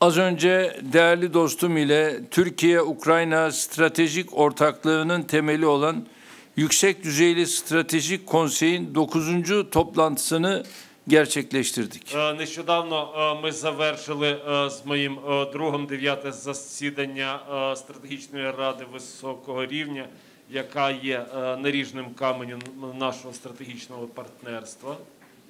Az önce değerli dostum ile Türkiye-Ukrayna stratejik ortaklığının temeli olan Yüksek Düzeyli Stratejik Konsey'in 9. toplantısını gerçekleştirdik. Нещодавно ми завершили з моїм другом 9-те засідання стратегічної ради високого рівня, яка є наріжним каменем нашого стратегічного партнерства.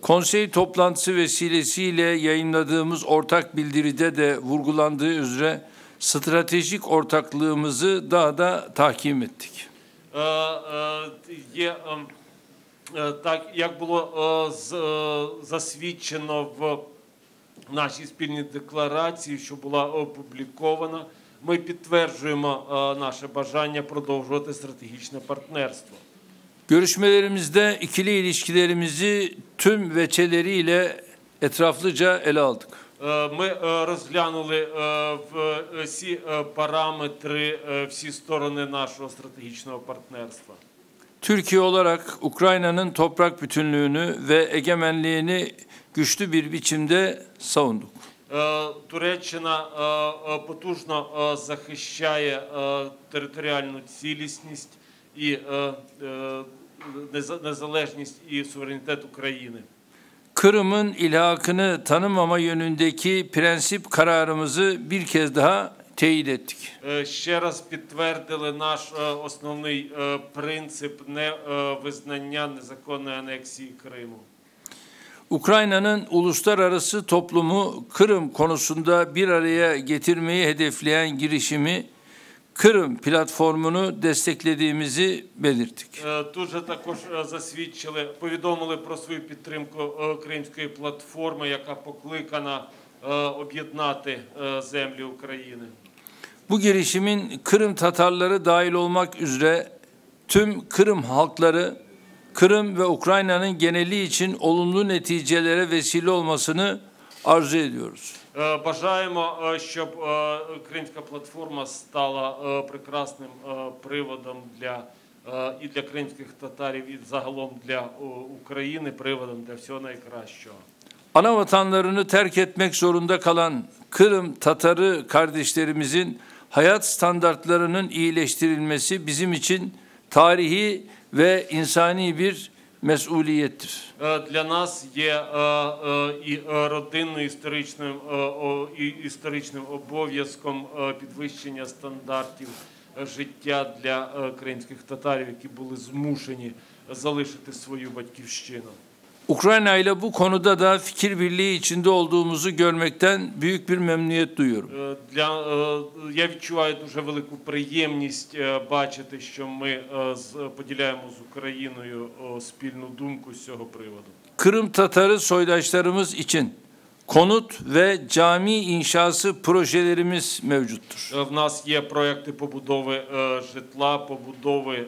Konsey toplantısı vesilesiyle yayınladığımız ortak bildiride de vurgulandığı üzere stratejik ortaklığımızı daha da tahkim ettik. Так, як було засвідчено в нашій спільній декларації, що була опублікована, ми підтверджуємо наше бажання продовжувати стратегічне партнерство. Görüşmelerimizde ikili ilişkilerimizi tüm veçeleriyle etraflıca ele aldık. Ми розглянули всі параметри, всі сторони нашого стратегічного партнерства. Türkiye olarak Ukrayna'nın toprak bütünlüğünü ve egemenliğini güçlü bir biçimde savunduk. Туреччина потужно захищає територіальну цілісність і незалежність і суверенітет України. Kırım'ın ilhakını tanımama yönündeki prensip kararımızı bir kez daha teyit ettik. Ще раз підтвердили наш основний принцип невизнання незаконної анексії Криму. Ukrayna'nın uluslararası toplumu Kırım konusunda bir araya getirmeyi hedefleyen girişimi Kırım platformunu desteklediğimizi belirttik. Дуже також засвідчили, повідомили про свою підтримку кримської платформи, яка покликана об'єднати землі України. Bu girişimin Kırım Tatarları dahil olmak üzere tüm Kırım halkları, Kırım ve Ukrayna'nın geneli için olumlu neticelere vesile olmasını arzu ediyoruz. Бажаємо, щоб Кримська платформа стала прекрасним приводом і для кримських татарів, і загалом для України, приводом для всього найкращого. Ana vatanlarını terk etmek zorunda kalan Kırım Tatarı kardeşlerimizin hayat standartlarının iyileştirilmesi bizim için tarihi ve insani bir mesuliyettir. Для нас є і родинним історичним обов'язком підвищення стандартів життя для кримських татарів, які були змушені залишити свою батьківщину. Ukrayna ile bu konuda da fikir birliği içinde olduğumuzu görmekten büyük bir memnuniyet duyuyorum. Я відчуваю дуже велику приємність бачити, що ми поділяємо з Україною спільну думку з цього приводу. Kırım Tatarı soydaşlarımız için konut ve cami inşası projelerimiz mevcuttur. В нас є проекти побудови житла, побудови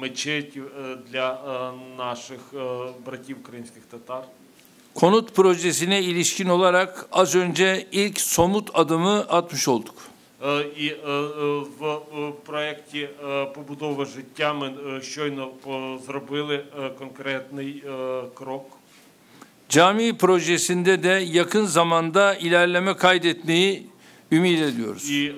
мечеті для наших братів кримських татар. Konut projesine ilişkin olarak az önce ilk somut adımı atmış olduk. І в проекті побудови житла ми щойно зробили конкретний крок. Cami projesinde de yakın zamanda ilerleme kaydetmeyi ümit ediyoruz. І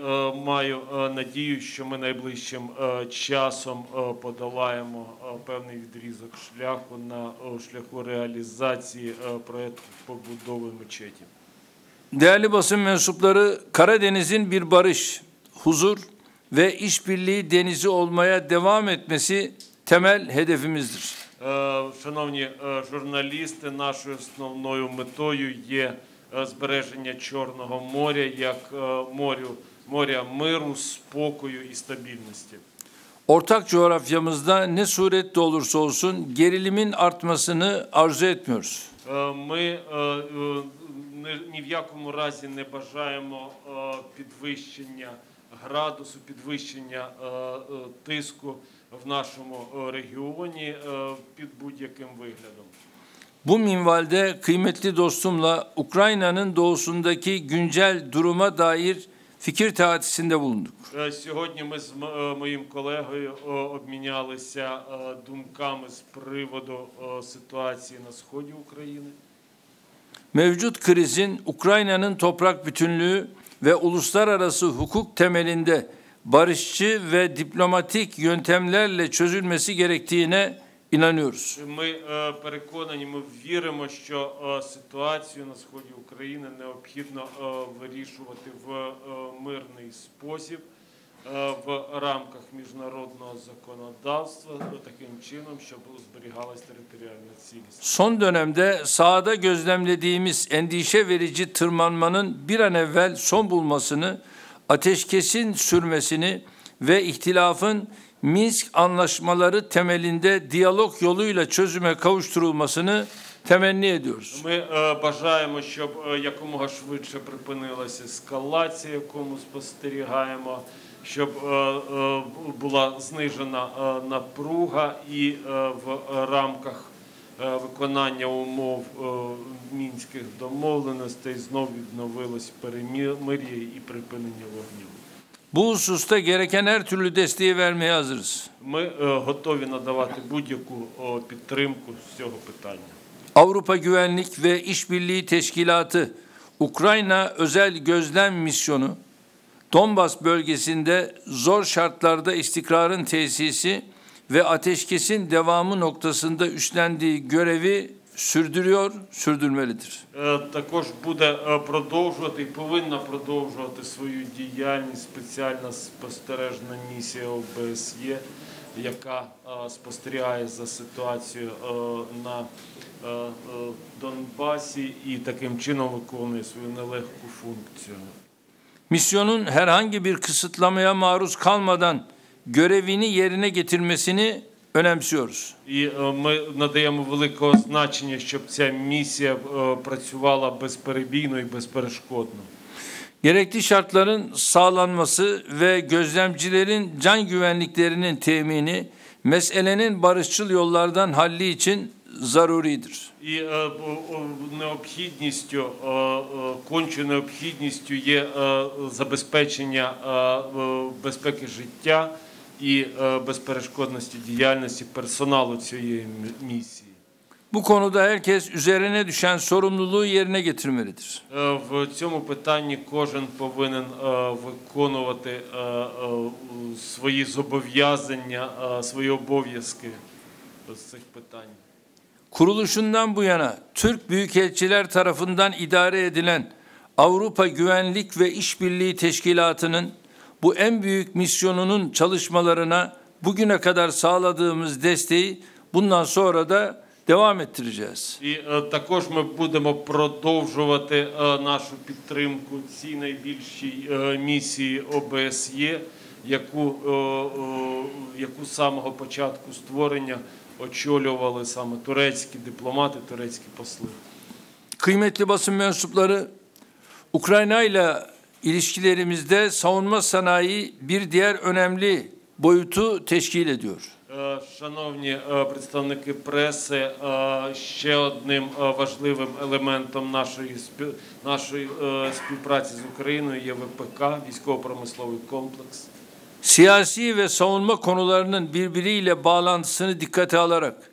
маю надію, що ми найближчим часом подолаємо певний відрізок шляху на шляху реалізації проекту побудови мечеті. Değerli basın mensupları, Karadeniz'in bir barış, huzur ve işbirliği denizi olmaya devam etmesi temel hedefimizdir. Шановні журналісти, нашою основною метою є збереження Чорного моря як моря миру, спокою і стабільності. Ortak coğrafyamızda ne surette olursa olsun gerilimin artmasını arzu etmiyoruz. Ми ні в якому разі не бажаємо підвищення градусу, підвищення тиску в нашому регіоні під будь-яким виглядом. Bu minvalde kıymetli dostumla Ukrayna'nın doğusundaki güncel duruma dair fikir teatisinde bulunduk. Сьогодні ми з моїм колегою обмінялися думками з приводу ситуації на сході України. mevcut krizin Ukrayna'nın toprak bütünlüğü ve uluslararası hukuk temelinde barışçı ve diplomatik yöntemlerle çözülmesi gerektiğine inanıyoruz. Ми переконані, ми віримо, що ситуацію на сході України необхідно вирішувати в мирний спосіб в рамках міжнародного законодавства таким чином, щоб зберігалась територіальна цілісність. Son dönemde sahada gözlemlediğimiz endişe verici tırmanmanın bir an evvel son bulmasını, ateşkesin sürmesini ve ihtilafın Minsk anlaşmaları temelinde diyalog yoluyla çözüme kavuşturulmasını temenni ediyoruz. Ми бажаємо, щоб якомога швидше припинилася ескалація, яку ми спостерігаємо, щоб була знижена напруга і в рамках виконання умов мінських домовленостей знов відновилось перемир'я і припинення вогню. Bu hususta gereken her türlü desteği vermeye hazırız. Ми готові надавати будь-яку підтримку з цього питання. Avrupa Güvenlik ve İşbirliği Teşkilatı, Ukrayna Özel Gözlem Misyonu, Donbas bölgesinde zor şartlarda istikrarın tesisi ve ateşkesin devamı noktasında üstlendiği görevi sürdürüyor, sürdürmelidir. Також буде продовжувати і повинна продовжувати свою діяльність спеціальна спостережна місія ОБСЄ, яка спостерігає за ситуацією на Донбасі і таким чином виконує свою нелегку функцію. Misyonun herhangi bir kısıtlamaya maruz kalmadan görevini yerine getirmesini önemsiyoruz. І ми надаємо великого значення, щоб ця місія працювала безперебійно і безперешкодно. Gerekli şartların sağlanması ve gözlemcilerin can güvenliklerinin temini, meselenin barışçıl yollardan halli için zaruridir. І необхідністю, конче необхідністю є забезпечення безпеки життя і безперешкодності діяльності персоналу цієї місії. Bu konuda herkes üzerine düşen sorumluluğu yerine getirmelidir. В цьому питанні кожен повинен виконувати свої зобов'язання, свої обов'язки з цих питань. Kuruluşundan bu yana Türk Büyükelçiler tarafından idare edilen Avrupa Güvenlik ve İşbirliği Teşkilatı'nın bu en büyük misyonunun çalışmalarına bugüne kadar sağladığımız desteği bundan sonra da devam ettireceğiz. І також ми будемо продовжувати нашу підтримку цій найбільшій місії ОБСЄ, яку з самого початку створення очолювали саме турецькі дипломати, турецькі посли. Kıymetli basın mensupları, Ukrayna ile İlişkilerimizde savunma sanayi bir diğer önemli boyutu teşkil ediyor. Шановні представники преси, ще одним важливим елементом нашої співпраці з Україною є ВПК, військово-промисловий комплекс. Siyasi ve savunma konularının birbiriyle bağlantısını dikkate alarak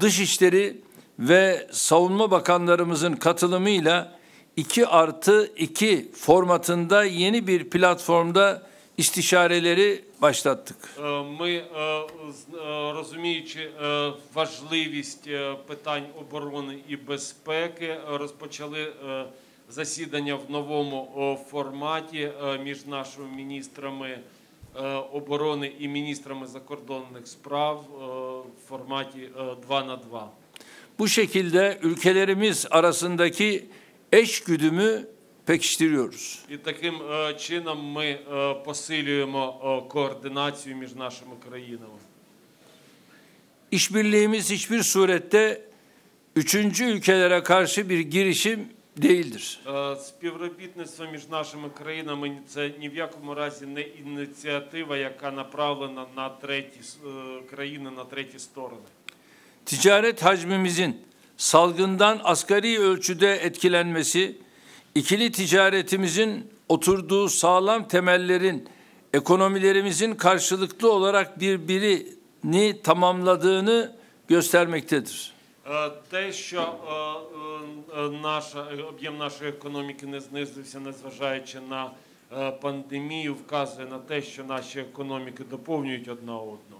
Dışişleri ve Savunma Bakanlarımızın katılımıyla 2+2 formatında yeni bir platformda istişareleri başlattık. Ми, розуміючи важливість питань оборони і безпеки, розпочали засідання в новому форматі між нашими міністрами оборони і міністрами закордонних справ в форматі 2x2. Bu şekilde ülkelerimiz arasındaki eşgüdümü pekiştiriyoruz. І таким чином ми посилюємо координацію між нашими країнами. İşbirliğimiz hiçbir surette üçüncü ülkelere karşı bir girişim değildir. Співробітництво між нашими країнами це ні в якому разі не ініціатива, яка направлена на треті країни, на треті сторони. Ticaret hacmimizin salgından asgari ölçüde etkilenmesi, ikili ticaretimizin oturduğu sağlam temellerin ekonomilerimizin karşılıklı olarak birbirini tamamladığını göstermektedir. Те, що об'єм нашої економіки не знизився, незважаючи на пандемію, вказує на те, що наші економіки доповнюють одна одну.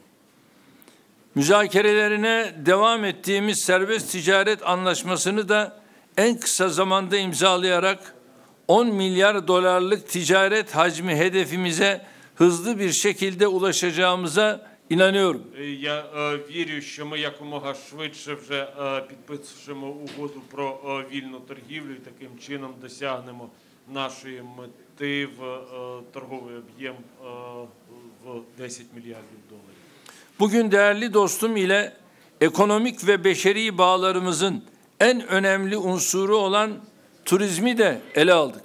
Müzakerelerine devam ettiğimiz serbest ticaret anlaşmasını da en kısa zamanda imzalayarak 10 milyar dolarlık ticaret hacmi hedefimize hızlı bir şekilde ulaşacağımıza inanıyorum. Я вірю, що ми якомога швидше вже підписуємо угоду про вільну торгівлю і таким чином досягнемо нашої мети в торговий об'єм в 10 мільярдів доларів. Bugün değerli dostum ile ekonomik ve beşeri bağlarımızın en önemli unsuru olan turizmi de ele aldık.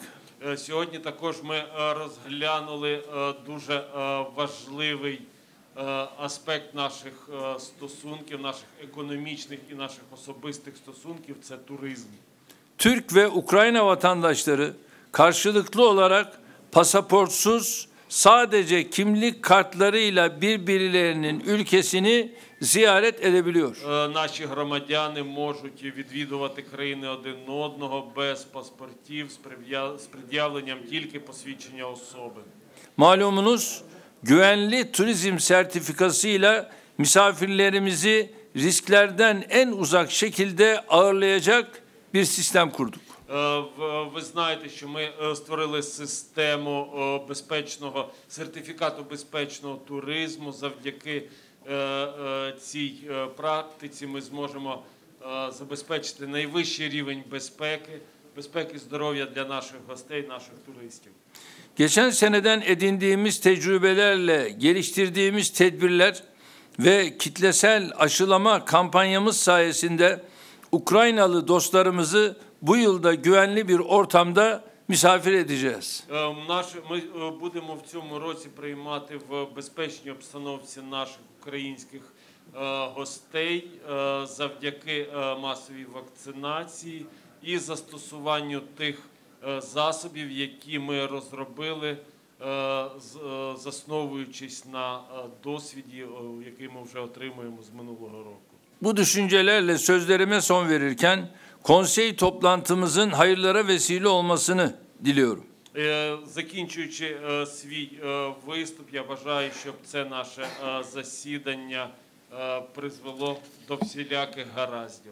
Сьогодні також ми розглянули дуже важливий аспект наших стосунків, наших економічних і наших особистих стосунків – це туризм. Türk ve Ukrayna vatandaşları karşılıklı olarak pasaportsuz sadece kimlik kartlarıyla birbirlerinin ülkesini ziyaret edebiliyor. Наші громадяни можуть відвідувати країни один одного без паспортів з пред'явленням тільки посвідчення особи. Malumunuz güvenli turizm sertifikasıyla misafirlerimizi risklerden en uzak şekilde ağırlayacak bir sistem kurduk. Ви знаєте, що ми створили систему безпечного сертифікату безпечного туризму. Завдяки цій практиці ми зможемо забезпечити найвищий рівень безпеки здоров'я для наших гостей, наших туристів. Geçen seneden edindiğimiz tecrübelerle geliştirdiğimiz tedbirler ve kitlesel aşılama kampanyamız sayesinde Ukraynalı dostlarımızı bu yılda güvenli bir ortamda misafir edeceğiz. Ми будемо в цьому році приймати в безпечній обстановці наших українських гостей завдяки масовій вакцинації і застосуванню тих засобів, які ми розробили, засновуючись на досвіді, який ми вже отримуємо з минулого року. Bu düşüncelerle sözlerime son verirken konsey toplantımızın hayırlara vesile olmasını diliyorum. Закінчуючи свій виступ, я бажаю, щоб це наше засідання призвело до всіляких гараздів.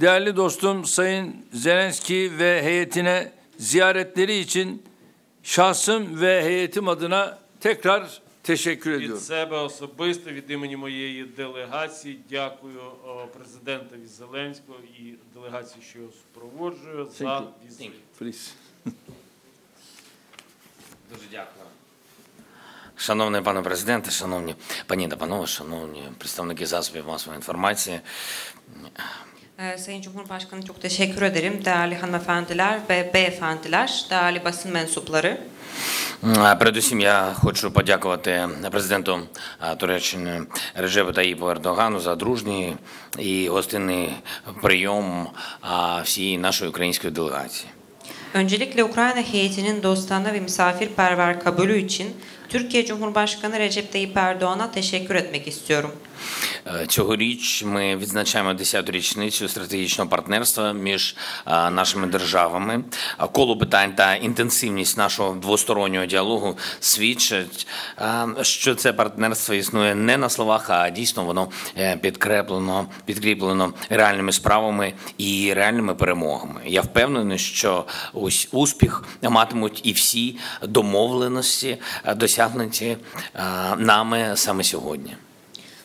Değerli dostum, Sayın Zelenskiy ve heyetine ziyaretleri için şahsım ve heyetim adına tekrar teşekkür ediyorum. Від себе особисто, від імені моєї делегації, дякую президентові Зеленського і делегації, що його супроводжує, за візит. Дуже дякую. Шановний пане президенте, шановні пані та панове, шановні представники засобів масової інформації. Sayın Cumhurbaşkanı çok teşekkür ederim. Değerli hanımefendiler ve beyefendiler, değerli basın mensupları. Передусім я хочу подякувати президенту Туреччини Реджепу Таїпу Ердогану за дружній і гостинний прийом всієї нашої української делегації. Öncelikle Ukrayna heyetinin dostane ve misafirperver kabulü için Türkiye Cumhurbaşkanı Recep Tayyip Erdoğan'a teşekkür etmek istiyorum. Цьогоріч ми відзначаємо 10-ту річницю стратегічного партнерства між нашими державами. Коло питань та інтенсивність нашого двостороннього діалогу свідчать, що це партнерство існує не на словах, а дійсно воно підкріплено реальними справами і реальними перемогами. Я впевнений, що успіх матимуть і всі домовленості, досягнуті нами саме сьогодні.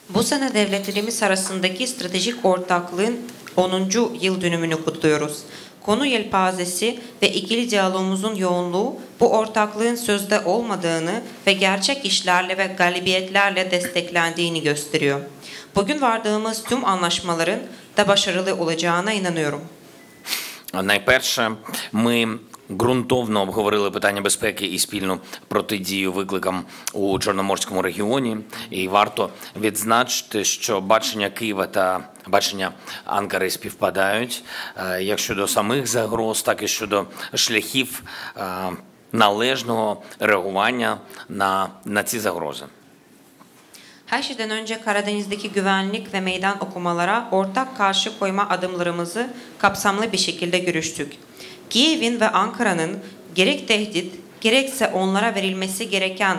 Bu sene devletlerimiz arasındaki stratejik ortaklığın 10. yıl dönümünü kutluyoruz. Konu yelpazesi ve ikili diyalogumuzun yoğunluğu bu ortaklığın sözde olmadığını ve gerçek işlerle ve galibiyetlerle desteklendiğini gösteriyor. Bugün vardığımız tüm anlaşmaların da başarılı olacağına inanıyorum. Найперше, ми ґрунтовно обговорили питання безпеки і спільну протидію викликам у Чорноморському регіоні. І варто відзначити, що бачення Києва та бачення Анкари співпадають, як щодо самих загроз, так і щодо шляхів належного реагування на ці загрози. Her şeyden önce Karadeniz'deki güvenlik ve meydan okumalara ortak karşı koyma adımlarımızı kapsamlı bir şekilde görüştük. Kiev'in ve Ankara'nın gerek tehdit, gerekse onlara verilmesi gereken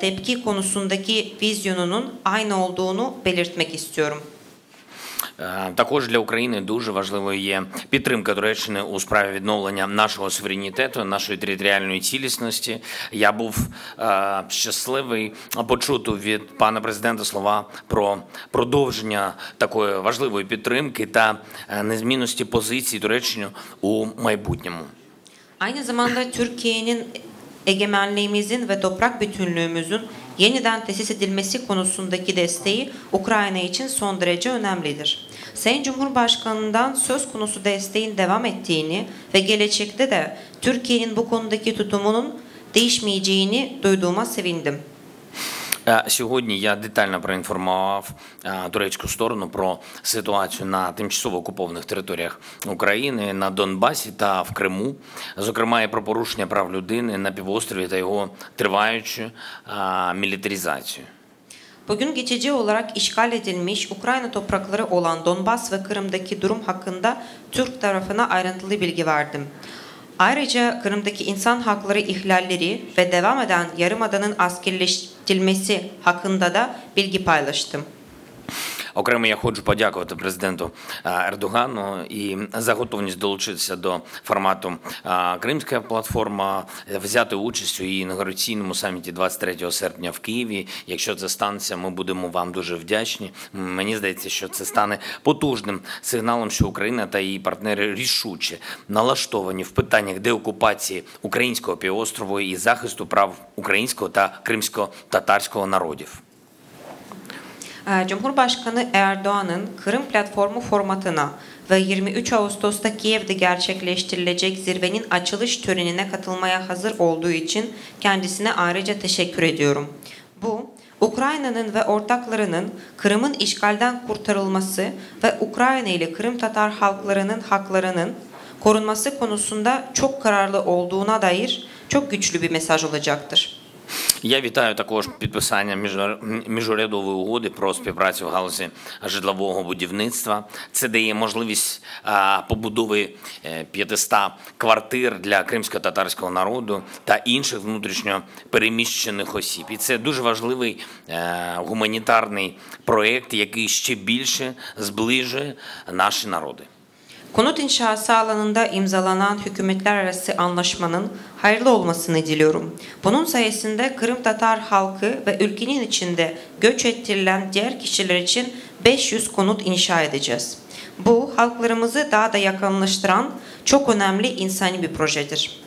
tepki konusundaki vizyonunun aynı olduğunu belirtmek istiyorum. Також для України дуже важливою є підтримка Туреччини у справі відновлення нашого суверенітету, нашої територіальної цілісності. Я був щасливий почути від пана президента слова про продовження такої важливої підтримки та незмінності позиції Туреччини у майбутньому. Aynı zamanda Türkiye'nin egemenliğimizin ve toprak bütünlüğümüzün yeniden tesis edilmesi konusundaki desteği Ukrayna için son derece önemlidir. Sayın Cumhurbaşkanı'ndan söz konusu desteğin devam ettiğini ve gelecekte de Türkiye'nin bu konudaki tutumunun değişmeyeceğini duyduğuma sevindim. Сьогодні я детально проінформував турецьку сторону про ситуацію на тимчасово окупованих територіях України, на Донбасі та в Криму, зокрема і про порушення прав людини на півострові та його триваючу мілітаризацію. Bugün geçici olarak işgal edilmiş Ukrayna toprakları olan Donbas ve Kırım'daki durum hakkında Türk tarafına ayrıntılı bilgi verdim. Ayrıca Kırım'daki insan hakları ihlalleri ve devam eden yarımadanın askerleştirilmesi hakkında da bilgi paylaştım. Окремо я хочу подякувати президенту Ердогану і за готовність долучитися до формату Кримська платформа, взяти участь у її інаугураційному саміті 23 серпня в Києві. Якщо це станеться, ми будемо вам дуже вдячні. Мені здається, що це стане потужним сигналом, що Україна та її партнери рішуче налаштовані в питаннях деокупації українського півострову і захисту прав українського та кримсько-татарського народів. Cumhurbaşkanı Erdoğan'ın Kırım platformu formatına ve 23 Ağustos'ta Kiev'de gerçekleştirilecek zirvenin açılış törenine katılmaya hazır olduğu için kendisine ayrıca teşekkür ediyorum. Bu, Ukrayna'nın ve ortaklarının Kırım'ın işgalden kurtarılması ve Ukrayna ile Kırım Tatar halklarının haklarının korunması konusunda çok kararlı olduğuna dair çok güçlü bir mesaj olacaktır. Я вітаю також підписання міжурядової угоди про співпрацю в галузі житлового будівництва. Це дає можливість побудови 500 квартир для кримсько-татарського народу та інших внутрішньо переміщених осіб. І це дуже важливий гуманітарний проєкт, який ще більше зближує наші народи. Konut inşası alanında imzalanan hükümetler arası anlaşmanın hayırlı olmasını diliyorum. Bunun sayesinde Kırım Tatar halkı ve ülkenin içinde göç ettirilen diğer kişiler için 500 konut inşa edeceğiz. Bu halklarımızı daha da yakınlaştıran çok önemli insani bir projedir.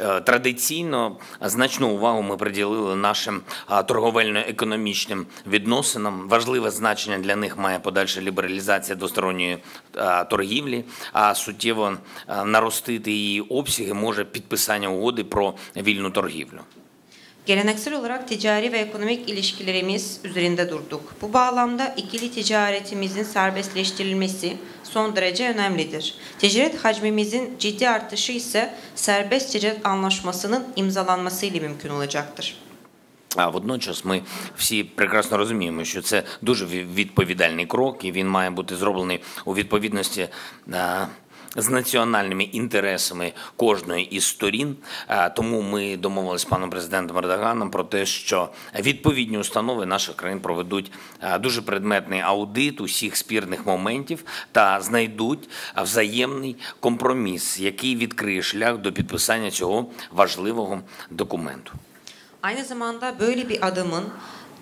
Традиційно значну увагу ми приділили нашим торговельно-економічним відносинам. Важливе значення для них має подальша лібералізація двосторонньої торгівлі, а суттєво наростити її обсяги може підписання угоди про вільну торгівлю. Geleneksel olarak ticari ve ekonomik ilişkilerimiz üzerinde durduk. Bu bağlamda ikili ticaretimizin serbestleştirilmesi son derece önemlidir. Ticaret hacmimizin ciddi artışı ise serbest ticaret anlaşmasının imzalanmasıyla mümkün olacaktır. Водночас ми всі прекрасно розуміємо, що це дуже відповідальний крок, і він має бути зроблений у відповідності з національними інтересами кожної із сторін. Тому ми домовилися з паном президентом Ердоганом про те, що відповідні установи наших країн проведуть дуже предметний аудит усіх спірних моментів та знайдуть взаємний компроміс, який відкриє шлях до підписання цього важливого документу. Aynı zamanda böyle bir adımın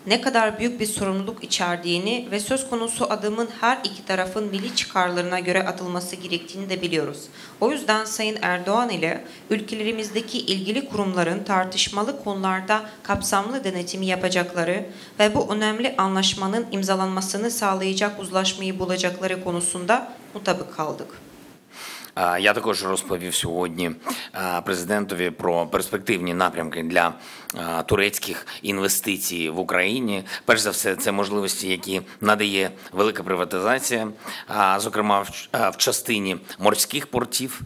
ne kadar büyük bir sorumluluk içerdiğini ve söz konusu adımın her iki tarafın milli çıkarlarına göre atılması gerektiğini de biliyoruz. O yüzden Sayın Erdoğan ile ülkelerimizdeki ilgili kurumların tartışmalı konularda kapsamlı denetimi yapacakları ve bu önemli anlaşmanın imzalanmasını sağlayacak uzlaşmayı bulacakları konusunda mutabık kaldık. Я також розповів сьогодні президентові про перспективні напрямки для турецьких інвестицій в Україні. Перш за все, це можливості, які надає велика приватизація, зокрема в частині морських портів.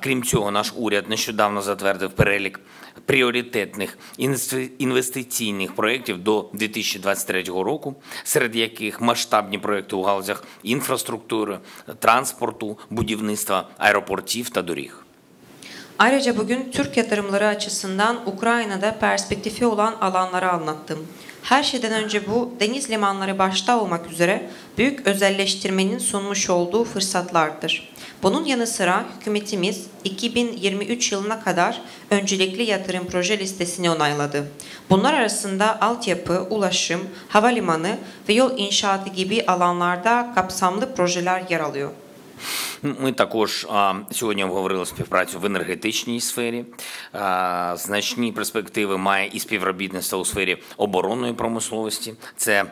Крім цього, наш уряд нещодавно затвердив перелік пріоритетних інвестиційних проєктів до 2023 року, серед яких масштабні проєкти у галузях інфраструктури, транспорту, будівництва аеропортів та доріг. Ayrıca bugün Türk yatırımları açısından Ukrayna'da perspektifi olan alanları anlattım. Her şeyden önce bu deniz limanları başta olmak üzere büyük özelleştirmenin sunmuş olduğu fırsatlardır. Bunun yanı sıra hükümetimiz 2023 yılına kadar öncelikli yatırım proje listesini onayladı. Bunlar arasında altyapı, ulaşım, havalimanı ve yol inşaatı gibi alanlarda kapsamlı projeler yer alıyor. Ми також сьогодні обговорили співпрацю в енергетичній сфері. Значні перспективи має і співробітництво у сфері оборонної промисловості. Це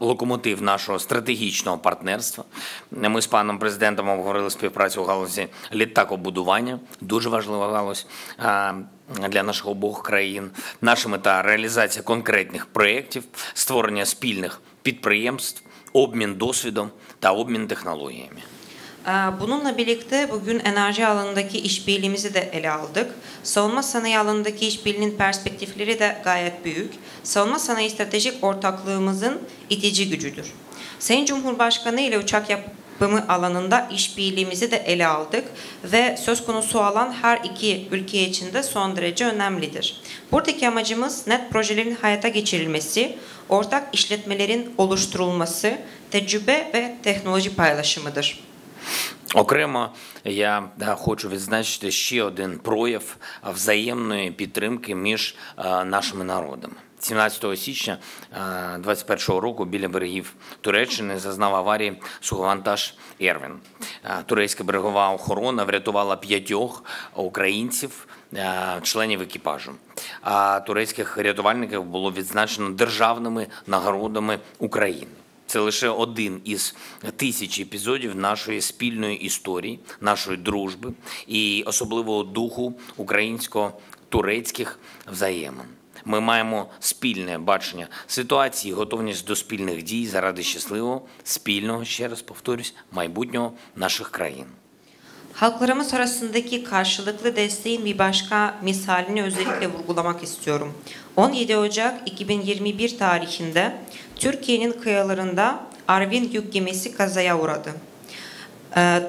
локомотив нашого стратегічного партнерства. Ми з паном президентом обговорили співпрацю у галузі літакобудування. Дуже важлива галузь для наших обох країн. Наша мета – реалізація конкретних проєктів, створення спільних підприємств, обмін досвідом та обмін технологіями. Bununla birlikte bugün enerji alanındaki işbirliğimizi de ele aldık. Savunma sanayi alanındaki işbirliğinin perspektifleri de gayet büyük. Savunma sanayi stratejik ortaklığımızın itici gücüdür. Sayın Cumhurbaşkanı ile uçak yapımı alanında işbirliğimizi de ele aldık ve söz konusu alan her iki ülke için de son derece önemlidir. Buradaki amacımız net projelerin hayata geçirilmesi, ortak işletmelerin oluşturulması, tecrübe ve teknoloji paylaşımıdır. Окремо, я хочу відзначити ще один прояв взаємної підтримки між нашими народами. 17 січня 2021 року біля берегів Туреччини зазнав аварії судновантаж «Арвін». Турецька берегова охорона врятувала 5 українців, членів екіпажу. А турецьких рятувальників було відзначено державними нагородами України. Це лише один із тисяч епізодів нашої спільної історії, нашої дружби і особливого духу українсько-турецьких взаємин. Ми маємо спільне бачення ситуації, готовність до спільних дій заради щасливого, спільного, ще раз повторюсь, майбутнього наших країн. Halklarımız arasındaki karşılıklı desteğin bir başka misalini özellikle vurgulamak istiyorum. 17 Ocak 2021 tarihinde Türkiye'nin kıyılarında Arvin yük gemisi kazaya uğradı.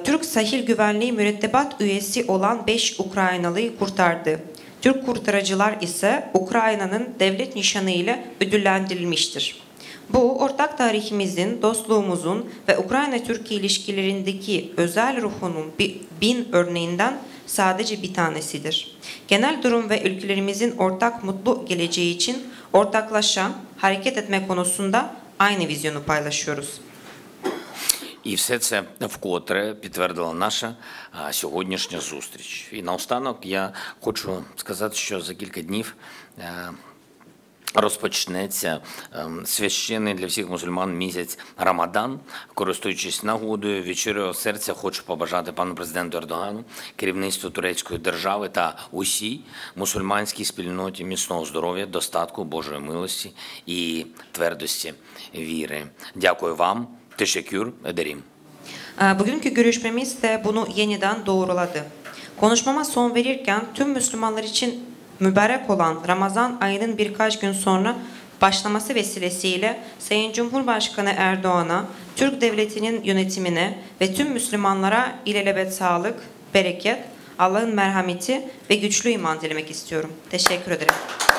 Türk Sahil Güvenliği mürettebat üyesi olan 5 Ukraynalıyı kurtardı. Türk kurtarıcılar ise Ukrayna'nın devlet nişanı ile ödüllendirilmiştir. Bu, ortak tarihimizin, dostluğumuzun ve Ukrayna-Türkiye ilişkilerindeki özel ruhunun 1000 örneğinden sadece bir tanesidir. Genel durum ve ülkelerimizin ortak mutlu geleceği için ortaklaşa hareket etme konusunda aynı vizyonu paylaşıyoruz. І все це вкотре підтвердила наша сьогоднішня зустріч. І наостанок я хочу сказати, що за кілька днів розпочнеться священний для всіх мусульман місяць Рамадан. Користуючись нагодою, від щирого серця хочу побажати пану президенту Ердогану, керівництву турецької держави та усій мусульманській спільноті міцного здоров'я, достатку, Божої милості і твердості віри. Дякую вам. Teşekkür ederim. Bugünkü görüşmemiz de bunu yeniden doğruladı. Konuşmama son verirken tüm Müslümanlar için mübarek olan Ramazan ayının birkaç gün sonra başlaması vesilesiyle Sayın Cumhurbaşkanı Erdoğan'a, Türk Devleti'nin yönetimine ve tüm Müslümanlara ilelebet sağlık, bereket, Allah'ın merhameti ve güçlü iman dilemek istiyorum. Teşekkür ederim.